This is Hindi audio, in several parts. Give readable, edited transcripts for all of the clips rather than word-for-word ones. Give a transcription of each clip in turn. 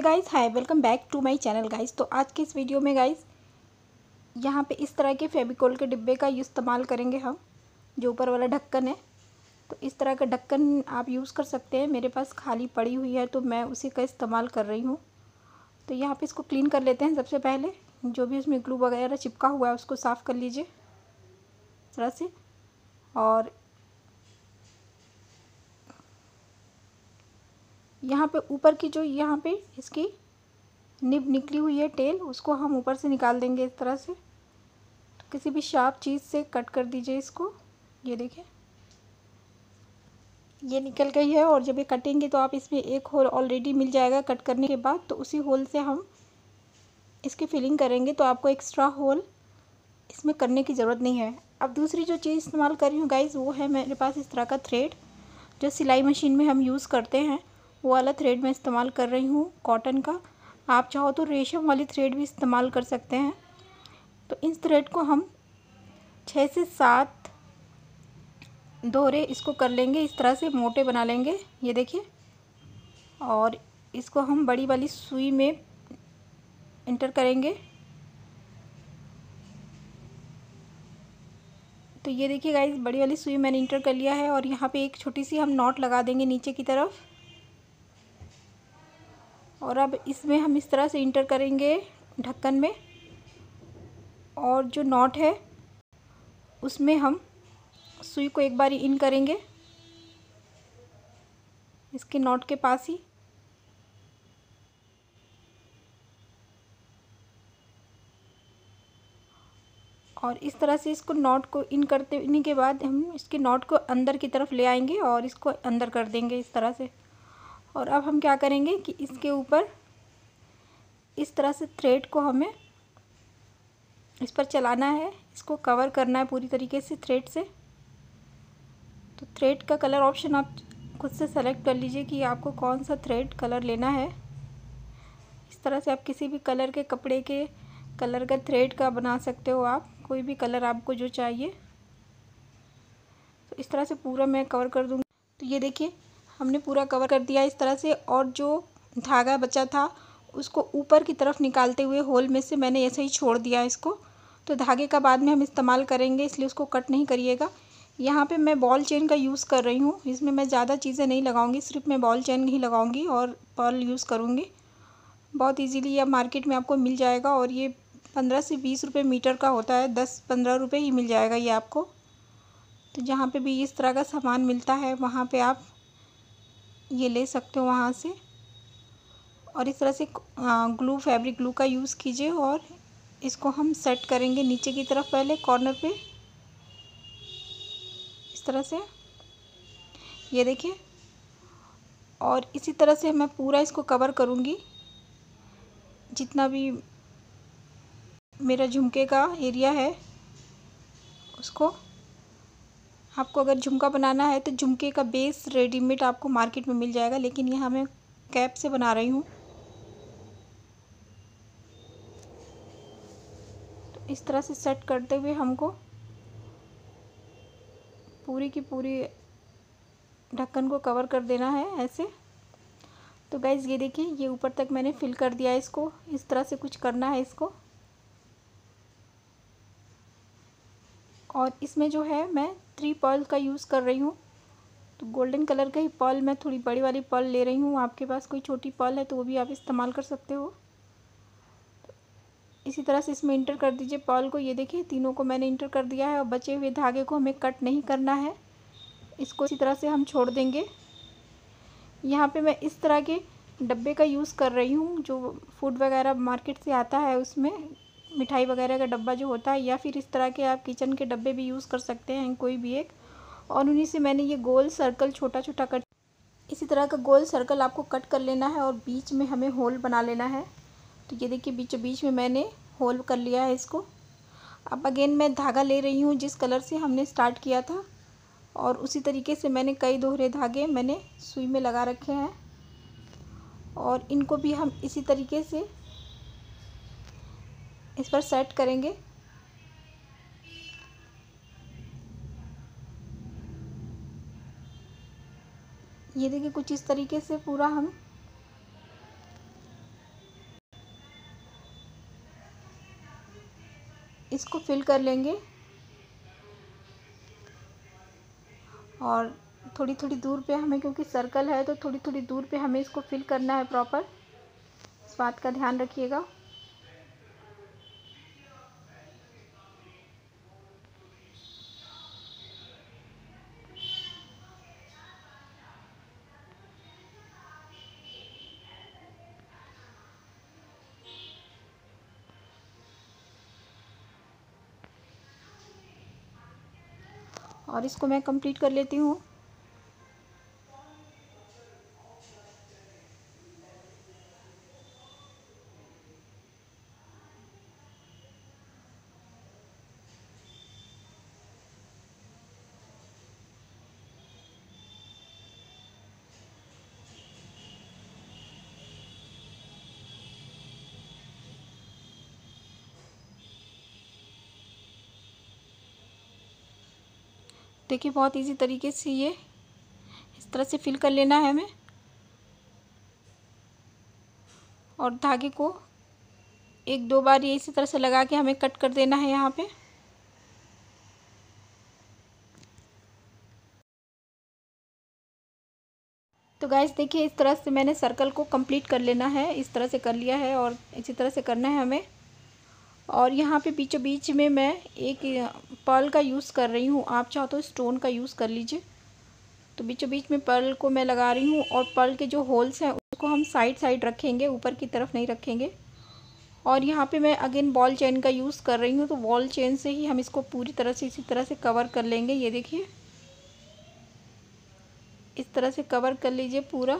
Hey guys, hi, welcome back to my channel guys. तो आज के इस वीडियो में गाइस यहाँ पे इस तरह के फेविकोल के डिब्बे का इस्तेमाल करेंगे हम। जो ऊपर वाला ढक्कन है तो इस तरह का ढक्कन आप यूज़ कर सकते हैं। मेरे पास खाली पड़ी हुई है तो मैं उसी का इस्तेमाल कर रही हूँ। तो यहाँ पर इसको क्लीन कर लेते हैं। सबसे पहले जो भी उसमें ग्लू वगैरह चिपका हुआ है उसको साफ़ कर लीजिए इस तरह से। और यहाँ पे ऊपर की जो यहाँ पे इसकी निब निकली हुई है टेल, उसको हम ऊपर से निकाल देंगे इस तरह से। तो किसी भी शार्प चीज़ से कट कर दीजिए इसको। ये देखिए, ये निकल गई है। और जब ये कटेंगे तो आप इसमें एक होल ऑलरेडी मिल जाएगा कट करने के बाद, तो उसी होल से हम इसकी फिलिंग करेंगे। तो आपको एक्स्ट्रा होल इसमें करने की ज़रूरत नहीं है। अब दूसरी जो चीज़ इस्तेमाल कर रही हूँ गाइज़ वो है मेरे पास इस तरह का थ्रेड, जो सिलाई मशीन में हम यूज़ करते हैं वो वाला थ्रेड मैं इस्तेमाल कर रही हूँ, कॉटन का। आप चाहो तो रेशम वाली थ्रेड भी इस्तेमाल कर सकते हैं। तो इस थ्रेड को हम 6 से 7 दोहरे इसको कर लेंगे इस तरह से, मोटे बना लेंगे। ये देखिए। और इसको हम बड़ी वाली सुई में इंटर करेंगे। तो ये देखिए गाइस, बड़ी वाली सुई मैंने इंटर कर लिया है। और यहाँ पे एक छोटी सी हम नॉट लगा देंगे नीचे की तरफ। और अब इसमें हम इस तरह से इंटर करेंगे ढक्कन में। और जो नॉट है उसमें हम सुई को एक बार इन करेंगे इसके नॉट के पास ही। और इस तरह से इसको नॉट को इन करते इन के बाद हम इसके नॉट को अंदर की तरफ ले आएंगे और इसको अंदर कर देंगे इस तरह से। और अब हम क्या करेंगे कि इसके ऊपर इस तरह से थ्रेड को हमें इस पर चलाना है, इसको कवर करना है पूरी तरीके से थ्रेड से। तो थ्रेड का कलर ऑप्शन आप खुद से सेलेक्ट कर लीजिए कि आपको कौन सा थ्रेड कलर लेना है। इस तरह से आप किसी भी कलर के कपड़े के कलर का थ्रेड का बना सकते हो आप, कोई भी कलर आपको जो चाहिए। तो इस तरह से पूरा मैं कवर कर दूँगी। तो ये देखिए, हमने पूरा कवर कर दिया इस तरह से। और जो धागा बचा था उसको ऊपर की तरफ निकालते हुए होल में से मैंने ऐसे ही छोड़ दिया इसको। तो धागे का बाद में हम इस्तेमाल करेंगे इसलिए उसको कट नहीं करिएगा। यहाँ पे मैं बॉल चेन का यूज़ कर रही हूँ, इसमें मैं ज़्यादा चीज़ें नहीं लगाऊंगी, सिर्फ मैं बॉल चेन ही लगाऊंगी और पर्ल यूज़ करूँगी। बहुत ईजीली यह मार्केट में आपको मिल जाएगा। और ये 15 से 20 रुपये मीटर का होता है, 10-15 रुपये ही मिल जाएगा ये आपको। तो जहाँ पर भी इस तरह का सामान मिलता है वहाँ पर आप ये ले सकते हो वहाँ से। और इस तरह से ग्लू, फैब्रिक ग्लू का यूज़ कीजिए। और इसको हम सेट करेंगे नीचे की तरफ पहले कॉर्नर पे इस तरह से। ये देखिए। और इसी तरह से मैं पूरा इसको कवर करूँगी, जितना भी मेरा झुमके का एरिया है उसको। आपको अगर झुमका बनाना है तो झुमके का बेस रेडीमेड आपको मार्केट में मिल जाएगा, लेकिन यहाँ मैं कैप से बना रही हूँ। तो इस तरह से सेट करते हुए हमको पूरी की पूरी ढक्कन को कवर कर देना है ऐसे। तो गाइज़ ये देखिए, ये ऊपर तक मैंने फिल कर दिया इसको। इस तरह से कुछ करना है इसको। और इसमें जो है मैं 3 पर्ल का यूज़ कर रही हूँ। तो गोल्डन कलर का ही पर्ल, मैं थोड़ी बड़ी वाली पर्ल ले रही हूँ। आपके पास कोई छोटी पर्ल है तो वो भी आप इस्तेमाल कर सकते हो। तो इसी तरह से इसमें इंटर कर दीजिए पर्ल को। ये देखिए, तीनों को मैंने इंटर कर दिया है। और बचे हुए धागे को हमें कट नहीं करना है, इसको इसी तरह से हम छोड़ देंगे। यहाँ पर मैं इस तरह के डब्बे का यूज़ कर रही हूँ, जो फूड वगैरह मार्केट से आता है, उसमें मिठाई वगैरह का डब्बा जो होता है, या फिर इस तरह के आप किचन के डब्बे भी यूज़ कर सकते हैं, कोई भी एक। और उन्हीं से मैंने ये गोल सर्कल छोटा छोटा कट, इसी तरह का गोल सर्कल आपको कट कर लेना है। और बीच में हमें होल बना लेना है। तो ये देखिए, बीचों बीच में मैंने होल कर लिया है इसको। अब अगेन मैं धागा ले रही हूँ जिस कलर से हमने स्टार्ट किया था, और उसी तरीके से मैंने कई दोहरे धागे मैंने सुई में लगा रखे हैं। और इनको भी हम इसी तरीके से इस पर सेट करेंगे। ये देखिए, कुछ इस तरीके से पूरा हम इसको फिल कर लेंगे और थोड़ी थोड़ी दूर पे हमें, क्योंकि सर्कल है तो थोड़ी थोड़ी दूर पे हमें इसको फिल करना है प्रॉपर, इस बात का ध्यान रखिएगा। और इसको मैं कंप्लीट कर लेती हूँ। देखिए बहुत इजी तरीके से ये इस तरह से फिल कर लेना है हमें और धागे को एक दो बार ये इसी तरह से लगा के हमें कट कर देना है यहाँ पे। तो गाइस देखिए इस तरह से मैंने सर्कल को कंप्लीट कर लेना है, इस तरह से कर लिया है और इसी तरह से करना है हमें। और यहाँ पे बीचों बीच में मैं एक पर्ल का यूज़ कर रही हूँ, आप चाहो तो स्टोन का यूज़ कर लीजिए। तो बीचों बीच में पर्ल को मैं लगा रही हूँ और पर्ल के जो होल्स हैं उसको हम साइड साइड रखेंगे, ऊपर की तरफ नहीं रखेंगे। और यहाँ पे मैं अगेन बॉल चेन का यूज़ कर रही हूँ, तो बॉल चेन से ही हम इसको पूरी तरह से इसी तरह से कवर कर लेंगे। ये देखिए इस तरह से कवर कर लीजिए पूरा।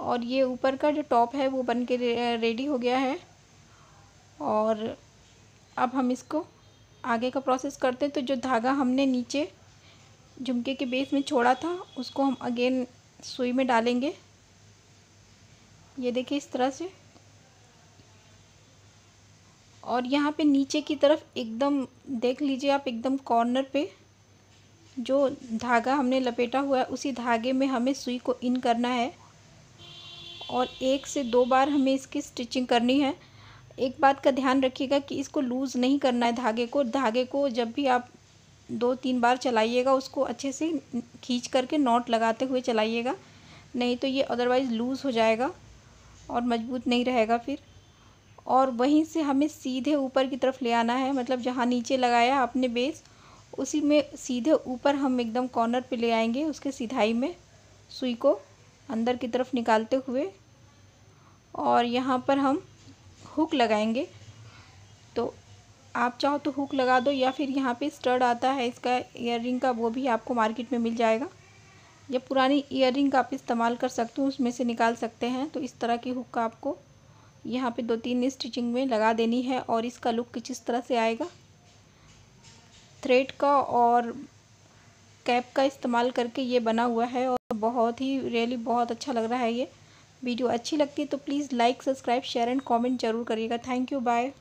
और ये ऊपर का जो टॉप है वो बन के रेडी हो गया है और अब हम इसको आगे का प्रोसेस करते हैं। तो जो धागा हमने नीचे झुमके के बेस में छोड़ा था उसको हम अगेन सुई में डालेंगे। ये देखिए इस तरह से। और यहाँ पे नीचे की तरफ एकदम देख लीजिए आप, एकदम कॉर्नर पे जो धागा हमने लपेटा हुआ है उसी धागे में हमें सुई को इन करना है और एक से दो बार हमें इसकी स्टिचिंग करनी है। एक बात का ध्यान रखिएगा कि इसको लूज़ नहीं करना है धागे को। धागे को जब भी आप दो तीन बार चलाइएगा उसको अच्छे से खींच करके नॉट लगाते हुए चलाइएगा, नहीं तो ये अदरवाइज़ लूज़ हो जाएगा और मजबूत नहीं रहेगा फिर। और वहीं से हमें सीधे ऊपर की तरफ ले आना है, मतलब जहाँ नीचे लगाया आपने बेस उसी में सीधे ऊपर हम एकदम कॉर्नर पर ले आएंगे उसके सीधाई में सुई को अंदर की तरफ निकालते हुए। और यहाँ पर हम हुक लगाएंगे, तो आप चाहो तो हुक लगा दो या फिर यहाँ पे स्टड आता है इसका ईयररिंग का, वो भी आपको मार्केट में मिल जाएगा। या पुरानी ईयररिंग का आप इस्तेमाल कर सकते हो, उसमें से निकाल सकते हैं। तो इस तरह की हुक का आपको यहाँ पे दो तीन स्टिचिंग में लगा देनी है। और इसका लुक कुछ इस तरह से आएगा। थ्रेड का और कैप का इस्तेमाल करके ये बना हुआ है और बहुत ही रियली बहुत अच्छा लग रहा है। ये वीडियो अच्छी लगती है तो please like, subscribe, share and comment ज़रूर करिएगा। Thank you, bye.